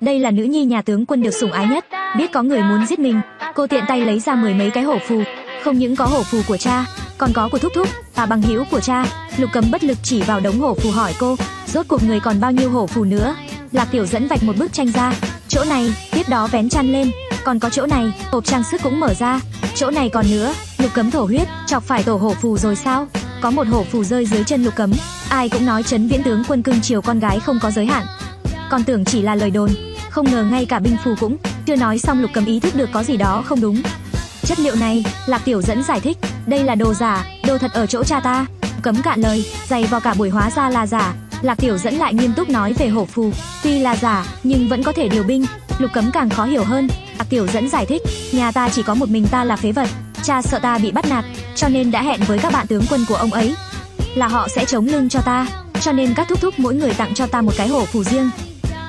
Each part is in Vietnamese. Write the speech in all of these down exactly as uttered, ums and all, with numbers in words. Đây là nữ nhi nhà tướng quân được sủng ái nhất, biết có người muốn giết mình, cô tiện tay lấy ra mười mấy cái hổ phù, không những có hổ phù của cha, còn có của thúc thúc, bà bằng hữu của cha. Lục Cấm bất lực chỉ vào đống hổ phù hỏi cô, rốt cuộc người còn bao nhiêu hổ phù nữa? Lạc Tiểu Dẫn vạch một bức tranh ra, chỗ này, tiếp đó vén chăn lên, còn có chỗ này, hộp trang sức cũng mở ra, chỗ này còn nữa. Lục Cấm thổ huyết, chọc phải tổ hổ phù rồi sao? Có một hổ phù rơi dưới chân Lục Cấm, ai cũng nói Trấn Viễn tướng quân cưng chiều con gái không có giới hạn, còn tưởng chỉ là lời đồn, không ngờ ngay cả binh phù cũng. Chưa nói xong Lục Cấm ý thức được có gì đó không đúng. Chất liệu này, Lạc Tiểu Dẫn giải thích, đây là đồ giả, đồ thật ở chỗ cha ta. Cấm cạn lời, dày vào cả buổi hóa ra là giả. Lạc Tiểu Dẫn lại nghiêm túc nói về hổ phù, tuy là giả nhưng vẫn có thể điều binh. Lục Cấm càng khó hiểu hơn. Lạc Tiểu Dẫn giải thích, nhà ta chỉ có một mình ta là phế vật, cha sợ ta bị bắt nạt, cho nên đã hẹn với các bạn tướng quân của ông ấy là họ sẽ chống lưng cho ta, cho nên các thúc thúc mỗi người tặng cho ta một cái hổ phù riêng,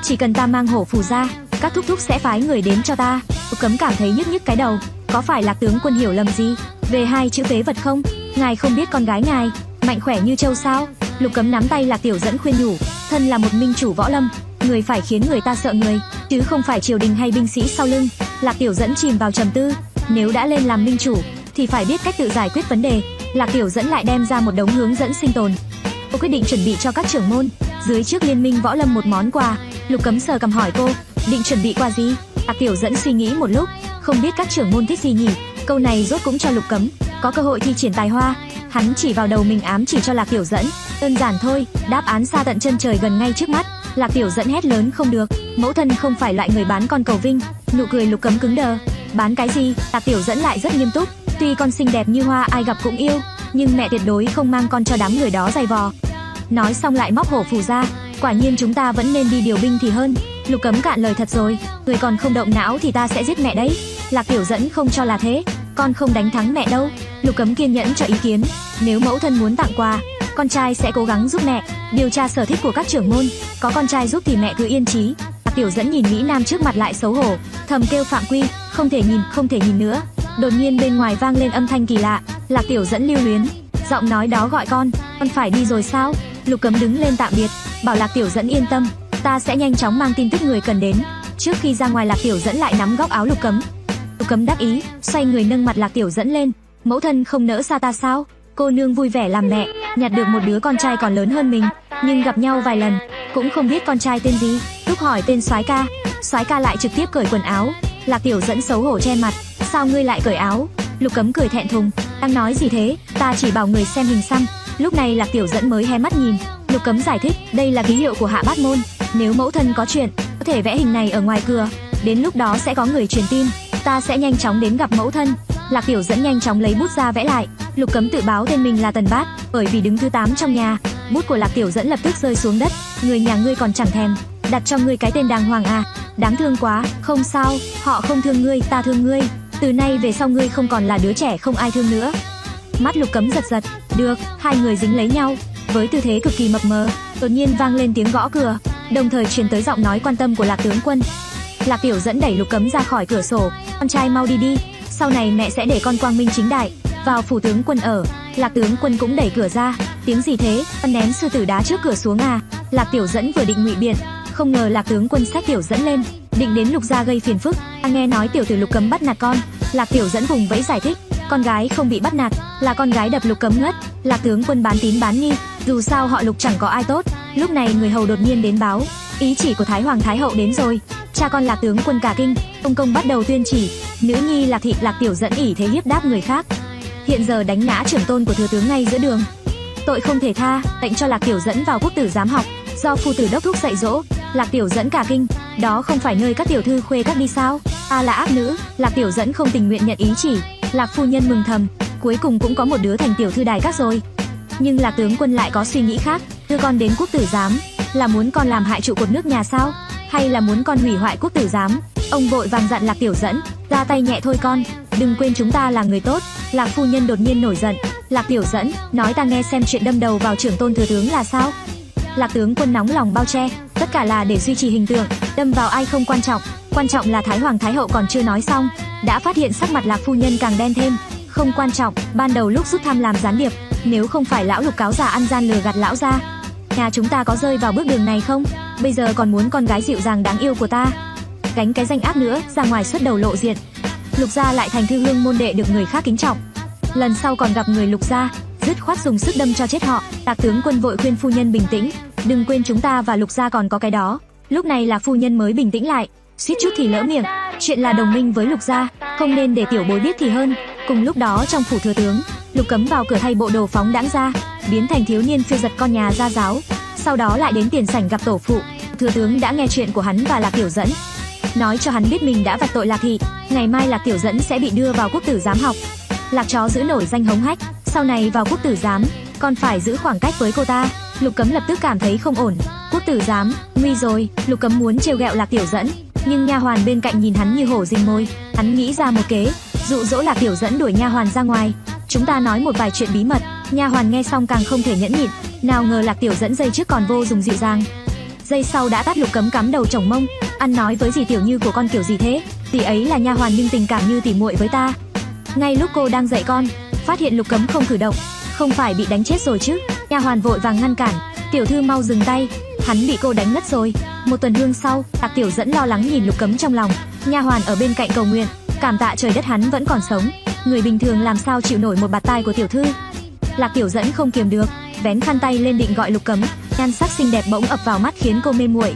chỉ cần ta mang hổ phù ra, các thúc thúc sẽ phái người đến cho ta. Lục Cấm cảm thấy nhức nhức cái đầu, có phải Lạc tướng quân hiểu lầm gì về hai chữ phế vật không? Ngài không biết con gái ngài mạnh khỏe như trâu sao? Lục Cấm nắm tay Lạc Tiểu Dẫn khuyên nhủ, thân là một minh chủ võ lâm, người phải khiến người ta sợ người, chứ không phải triều đình hay binh sĩ sau lưng. Lạc Tiểu Dẫn chìm vào trầm tư, nếu đã lên làm minh chủ thì phải biết cách tự giải quyết vấn đề. Lạc Tiểu Dẫn lại đem ra một đống hướng dẫn sinh tồn. Cô quyết định chuẩn bị cho các trưởng môn dưới trước Liên minh Võ Lâm một món quà. Lục Cấm sờ cằm hỏi cô, định chuẩn bị quà gì? Lạc Tiểu Dẫn suy nghĩ một lúc, không biết các trưởng môn thích gì nhỉ? Câu này rốt cũng cho Lục Cấm có cơ hội thi triển tài hoa. Hắn chỉ vào đầu mình ám chỉ cho Lạc Tiểu Dẫn, đơn giản thôi, đáp án xa tận chân trời gần ngay trước mắt. Lạc Tiểu Dẫn hét lớn, không được, mẫu thân không phải loại người bán con cầu vinh. Nụ cười Lục Cấm cứng đờ, bán cái gì? Lạc Tiểu Dẫn lại rất nghiêm túc, tuy con xinh đẹp như hoa ai gặp cũng yêu, nhưng mẹ tuyệt đối không mang con cho đám người đó giày vò. Nói xong lại móc hổ phù ra, quả nhiên chúng ta vẫn nên đi điều binh thì hơn. Lục Cấm cạn lời, thật rồi, người còn không động não thì ta sẽ giết mẹ đấy. Lạc Tiểu Dẫn không cho là thế, con không đánh thắng mẹ đâu. Lục Cấm kiên nhẫn cho ý kiến, nếu mẫu thân muốn tặng quà, con trai sẽ cố gắng giúp mẹ điều tra sở thích của các trưởng môn, có con trai giúp thì mẹ cứ yên trí. Lạc Tiểu Dẫn nhìn mỹ nam trước mặt lại xấu hổ, thầm kêu phạm quy, không thể nhìn, không thể nhìn nữa. Đột nhiên bên ngoài vang lên âm thanh kỳ lạ, Lạc Tiểu Dẫn lưu luyến, giọng nói đó gọi con, con phải đi rồi sao? Lục Cấm đứng lên tạm biệt, bảo Lạc Tiểu Dẫn yên tâm, ta sẽ nhanh chóng mang tin tức người cần đến. Trước khi ra ngoài Lạc Tiểu Dẫn lại nắm góc áo Lục Cấm. Lục Cấm đắc ý, xoay người nâng mặt Lạc Tiểu Dẫn lên, mẫu thân không nỡ xa ta sao? Cô nương vui vẻ làm mẹ, nhặt được một đứa con trai còn lớn hơn mình, nhưng gặp nhau vài lần cũng không biết con trai tên gì. Lúc hỏi tên soái ca, soái ca lại trực tiếp cởi quần áo. Lạc Tiểu Dẫn xấu hổ che mặt, sao ngươi lại cởi áo? Lục Cấm cười thẹn thùng, đang nói gì thế, ta chỉ bảo người xem hình xăm. Lúc này Lạc Tiểu Dẫn mới hé mắt nhìn. Lục Cấm giải thích, đây là ký hiệu của Hạ Bát Môn, nếu mẫu thân có chuyện có thể vẽ hình này ở ngoài cửa, đến lúc đó sẽ có người truyền tin, ta sẽ nhanh chóng đến gặp mẫu thân. Lạc Tiểu Dẫn nhanh chóng lấy bút ra vẽ lại. Lục Cấm tự báo tên mình là Tần Bát, bởi vì đứng thứ tám trong nhà, bút của Lạc Tiểu Dẫn lập tức rơi xuống đất. Người nhà ngươi còn chẳng thèm đặt cho ngươi cái tên đàng hoàng à, đáng thương quá. Không sao, họ không thương ngươi, ta thương ngươi, từ nay về sau ngươi không còn là đứa trẻ không ai thương nữa. Mắt Lục Cấm giật giật, được. Hai người dính lấy nhau với tư thế cực kỳ mập mờ. Đột nhiên vang lên tiếng gõ cửa, đồng thời truyền tới giọng nói quan tâm của Lạc tướng quân. Lạc Tiểu Dẫn đẩy Lục Cấm ra khỏi cửa sổ, con trai mau đi đi, sau này mẹ sẽ để con quang minh chính đại vào phủ tướng quân ở. Lạc tướng quân cũng đẩy cửa ra, tiếng gì thế, con ném sư tử đá trước cửa xuống à? Lạc Tiểu Dẫn vừa định ngụy biện, không ngờ Lạc tướng quân xách Tiểu Dẫn lên, định đến Lục gia gây phiền phức. Ta nghe nói tiểu tử Lục Cấm bắt nạt con. Lạc Tiểu Dẫn vùng vẫy giải thích, con gái không bị bắt nạt, là con gái đập Lục Cấm ngất. Lạc tướng quân bán tín bán nghi, dù sao họ Lục chẳng có ai tốt. Lúc này người hầu đột nhiên đến báo, ý chỉ của Thái Hoàng Thái Hậu đến rồi. Cha con Lạc tướng quân cả kinh, ông công bắt đầu tuyên chỉ, nữ nhi Lạc thị Lạc Tiểu Dẫn ỷ thế hiếp đáp người khác, hiện giờ đánh ngã trưởng tôn của thừa tướng ngay giữa đường, tội không thể tha, lệnh cho Lạc Tiểu Dẫn vào Quốc Tử Giám học, do phu tử đốc thúc dạy dỗ. Lạc Tiểu Dẫn cả kinh, đó không phải nơi các tiểu thư khuê các đi sao? Ta à, là ác nữ. Lạc Tiểu Dẫn không tình nguyện nhận ý chỉ. Lạc phu nhân mừng thầm, cuối cùng cũng có một đứa thành tiểu thư đài các rồi. Nhưng Lạc tướng quân lại có suy nghĩ khác, đưa con đến Quốc Tử Giám là muốn con làm hại trụ cột nước nhà sao, hay là muốn con hủy hoại Quốc Tử Giám? Ông vội vàng dặn Lạc Tiểu Dẫn, ra tay nhẹ thôi con, đừng quên chúng ta là người tốt. Lạc phu nhân đột nhiên nổi giận, Lạc Tiểu Dẫn, nói ta nghe xem chuyện đâm đầu vào trưởng tôn thừa tướng là sao? Lạc tướng quân nóng lòng bao che, tất cả là để duy trì hình tượng, đâm vào ai không quan trọng, quan trọng là Thái Hoàng Thái Hậu còn chưa nói xong, đã phát hiện sắc mặt Lạc phu nhân càng đen thêm. Không quan trọng, ban đầu lúc rút thăm làm gián điệp, nếu không phải lão Lục cáo già ăn gian lừa gạt lão gia, nhà chúng ta có rơi vào bước đường này không? bây giờ còn muốn con gái dịu dàng đáng yêu của ta gánh cái danh ác nữa, ra ngoài xuất đầu lộ diện. Lục gia lại thành thư hương môn đệ được người khác kính trọng, lần sau còn gặp người Lục gia dứt khoát dùng sức đâm cho chết họ. Tạc tướng quân vội khuyên phu nhân bình tĩnh, đừng quên chúng ta và Lục gia còn có cái đó. Lúc này Lạc phu nhân mới bình tĩnh lại, suýt chút thì lỡ miệng, chuyện là đồng minh với Lục gia, không nên để tiểu bối biết thì hơn. Cùng lúc đó trong phủ thừa tướng, Lục Cấm vào cửa thay bộ đồ phóng đãng ra, biến thành thiếu niên phiêu giật con nhà gia giáo, sau đó lại đến tiền sảnh gặp tổ phụ. Thừa tướng đã nghe chuyện của hắn và Lạc Tiểu Dẫn, nói cho hắn biết mình đã vặt tội Lạc thị, ngày mai Lạc Tiểu Dẫn sẽ bị đưa vào Quốc Tử Giám học. Lạc chó giữ nổi danh hống hách, sau này vào Quốc Tử Giám còn phải giữ khoảng cách với cô ta. Lục Cấm lập tức cảm thấy không ổn, Quốc Tử Giám nguy rồi. Lục Cấm muốn trêu ghẹo Lạc Tiểu Dẫn, nhưng nha hoàn bên cạnh nhìn hắn như hổ rình môi. Hắn nghĩ ra một kế, dụ dỗ Lạc Tiểu Dẫn đuổi nha hoàn ra ngoài, chúng ta nói một vài chuyện bí mật. Nha hoàn nghe xong càng không thể nhẫn nhịn, nào ngờ Lạc Tiểu Dẫn giây trước còn vô dùng dịu dàng, giây sau đã tát Lục Cấm cắm đầu chồng mông. Ăn nói với dì Tiểu Như của con kiểu gì thế? Tỷ ấy là nha hoàn nhưng tình cảm như tỷ muội với ta. Ngay lúc cô đang dạy con, phát hiện Lục Cấm không cử động, không phải bị đánh chết rồi chứ? Nha hoàn vội vàng ngăn cản, tiểu thư mau dừng tay, hắn bị cô đánh ngất rồi. Một tuần hương sau, Lạc Tiểu Dẫn lo lắng nhìn Lục Cấm trong lòng, nha hoàn ở bên cạnh cầu nguyện, cảm tạ trời đất hắn vẫn còn sống, người bình thường làm sao chịu nổi một bạt tai của tiểu thư. Lạc Tiểu Dẫn không kiềm được, vén khăn tay lên định gọi Lục Cấm, nhan sắc xinh đẹp bỗng ập vào mắt khiến cô mê muội,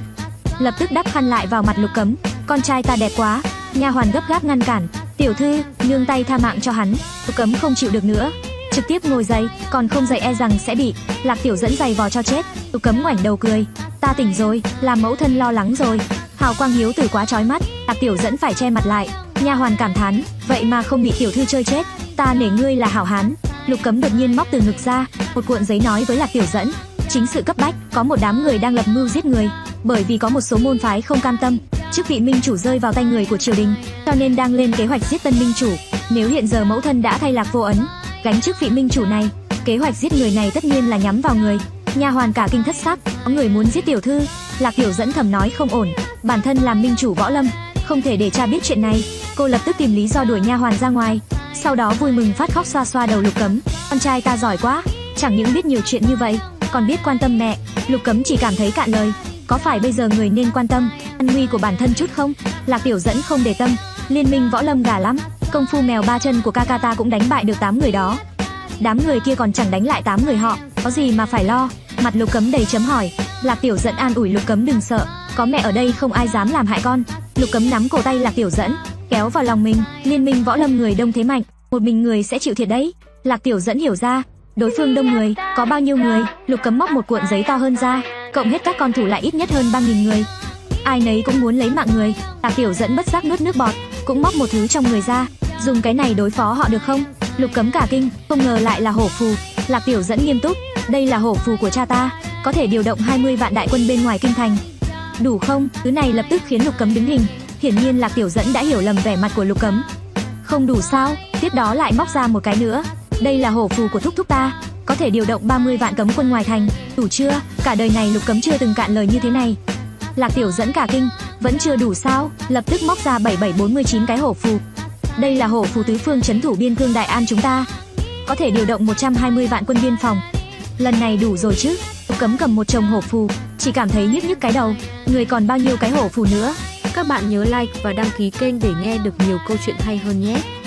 lập tức đắp khăn lại vào mặt Lục Cấm. Con trai ta đẹp quá. Nha hoàn gấp gáp ngăn cản, tiểu thư nương tay tha mạng cho hắn. Lục Cấm không chịu được nữa, trực tiếp ngồi dậy, còn không dậy e rằng sẽ bị Lạc Tiểu Dẫn giày vò cho chết. Lục Cấm ngoảnh đầu cười, ta tỉnh rồi, làm mẫu thân lo lắng rồi, hào quang hiếu tử quá chói mắt. Lạc Tiểu Dẫn phải che mặt lại. Nha hoàn cảm thán, vậy mà không bị tiểu thư chơi chết, ta nể ngươi là hảo hán. Lục Cấm đột nhiên móc từ ngực ra một cuộn giấy, nói với Lạc Tiểu Dẫn, chính sự cấp bách, có một đám người đang lập mưu giết người, bởi vì có một số môn phái không cam tâm chức vị minh chủ rơi vào tay người của triều đình, cho nên đang lên kế hoạch giết tân minh chủ. Nếu hiện giờ mẫu thân đã thay Lạc Vô Ấn gánh chức vị minh chủ này, kế hoạch giết người này tất nhiên là nhắm vào người. Nha hoàn cả kinh thất sắc, có người muốn giết tiểu thư. Lạc Tiểu Dẫn thầm nói không ổn, bản thân làm minh chủ võ lâm, không thể để cha biết chuyện này. Cô lập tức tìm lý do đuổi nha hoàn ra ngoài, sau đó vui mừng phát khóc, xoa xoa đầu Lục Cấm, con trai ta giỏi quá, chẳng những biết nhiều chuyện như vậy, còn biết quan tâm mẹ. Lục Cấm chỉ cảm thấy cạn lời, có phải bây giờ người nên quan tâm an nguy của bản thân chút không? Lạc Tiểu Dẫn không để tâm, liên minh võ lâm gà lắm, công phu mèo ba chân của ca ca ta cũng đánh bại được tám người đó, đám người kia còn chẳng đánh lại tám người họ, có gì mà phải lo. Mặt Lục Cấm đầy chấm hỏi. Lạc Tiểu Dẫn an ủi Lục Cấm, đừng sợ, có mẹ ở đây không ai dám làm hại con. Lục Cấm nắm cổ tay Lạc Tiểu Dẫn kéo vào lòng mình, liên minh võ lâm người đông thế mạnh, một mình người sẽ chịu thiệt đấy. Lạc Tiểu Dẫn hiểu ra đối phương đông người, có bao nhiêu người? Lục Cấm móc một cuộn giấy to hơn ra, cộng hết các con thủ lại ít nhất hơn ba nghìn người, ai nấy cũng muốn lấy mạng người. Lạc Tiểu Dẫn bất giác nuốt nước bọt, cũng móc một thứ trong người ra, dùng cái này đối phó họ được không? Lục Cấm cả kinh, không ngờ lại là hổ phù. Lạc Tiểu Dẫn nghiêm túc, đây là hổ phù của cha ta, có thể điều động hai mươi vạn đại quân bên ngoài kinh thành, đủ không? Thứ này lập tức khiến Lục Cấm đứng hình, hiển nhiên Lạc Tiểu Dẫn đã hiểu lầm vẻ mặt của Lục Cấm. Không đủ sao? Tiếp đó lại móc ra một cái nữa, đây là hổ phù của thúc thúc ta, có thể điều động ba mươi vạn cấm quân ngoài thành, đủ chưa? Cả đời này Lục Cấm chưa từng cạn lời như thế này. Lạc Tiểu Dẫn cả kinh, vẫn chưa đủ sao? Lập tức móc ra bảy bảy bốn chín cái hổ phù, đây là hổ phù tứ phương trấn thủ biên cương Đại An chúng ta, có thể điều động một trăm hai mươi vạn quân biên phòng. Lần này đủ rồi chứ? Lục Cấm cầm một chồng hổ phù, chỉ cảm thấy nhức nhức cái đầu, người còn bao nhiêu cái hổ phù nữa? Các bạn nhớ like và đăng ký kênh để nghe được nhiều câu chuyện hay hơn nhé.